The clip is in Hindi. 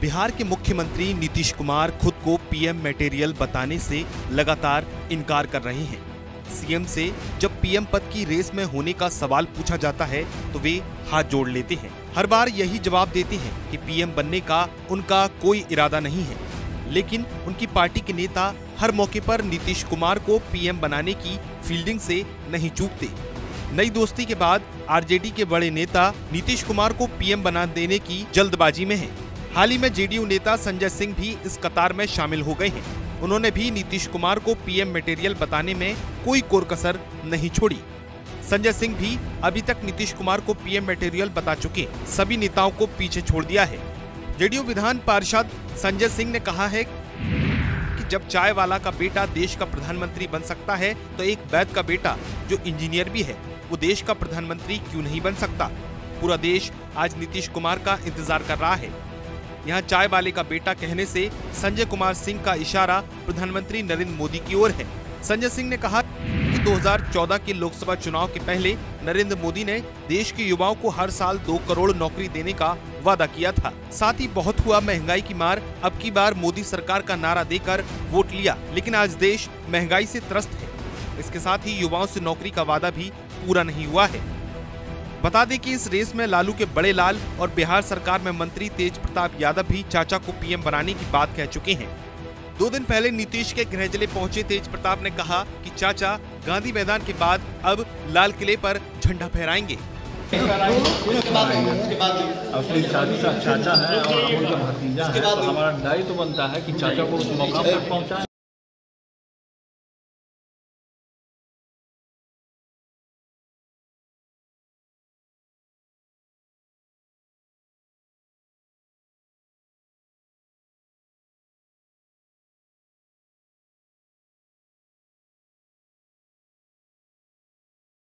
बिहार के मुख्यमंत्री नीतीश कुमार खुद को पीएम मटेरियल बताने से लगातार इनकार कर रहे हैं। सीएम से जब पीएम पद की रेस में होने का सवाल पूछा जाता है तो वे हाथ जोड़ लेते हैं। हर बार यही जवाब देते हैं कि पीएम बनने का उनका कोई इरादा नहीं है, लेकिन उनकी पार्टी के नेता हर मौके पर नीतीश कुमार को पीएम बनाने की फील्डिंग से नहीं चूकते। नई दोस्ती के बाद आरजेडी के बड़े नेता नीतीश कुमार को पीएम बना देने की जल्दबाजी में हैं। हाल ही में जेडीयू नेता संजय सिंह भी इस कतार में शामिल हो गए हैं। उन्होंने भी नीतीश कुमार को पीएम मटेरियल बताने में कोई कोरकसर नहीं छोड़ी। संजय सिंह भी अभी तक नीतीश कुमार को पीएम मटेरियल बता चुके सभी नेताओं को पीछे छोड़ दिया है। जेडीयू विधान पार्षद संजय सिंह ने कहा है कि जब चाय वाला का बेटा देश का प्रधानमंत्री बन सकता है तो एक वैद्य का बेटा जो इंजीनियर भी है वो देश का प्रधानमंत्री क्यों नहीं बन सकता। पूरा देश आज नीतीश कुमार का इंतजार कर रहा है। यहाँ चाय वाले का बेटा कहने से संजय कुमार सिंह का इशारा प्रधानमंत्री नरेंद्र मोदी की ओर है। संजय सिंह ने कहा कि 2014 के लोकसभा चुनाव के पहले नरेंद्र मोदी ने देश के युवाओं को हर साल 2 करोड़ नौकरी देने का वादा किया था। साथ ही बहुत हुआ महंगाई की मार, अब की बार मोदी सरकार का नारा देकर वोट लिया, लेकिन आज देश महंगाई से त्रस्त है। इसके साथ ही युवाओं से नौकरी का वादा भी पूरा नहीं हुआ है। बता दें कि इस रेस में लालू के बड़े लाल और बिहार सरकार में मंत्री तेज प्रताप यादव भी चाचा को पीएम बनाने की बात कह चुके हैं। 2 दिन पहले नीतीश के गृहजिले पहुंचे तेज प्रताप ने कहा कि चाचा गांधी मैदान के बाद अब लाल किले पर झंडा फहराएंगे। अपने चाचा है और हमारा दायित्व बनता है कि चाचा को मौका पहुंचाएं।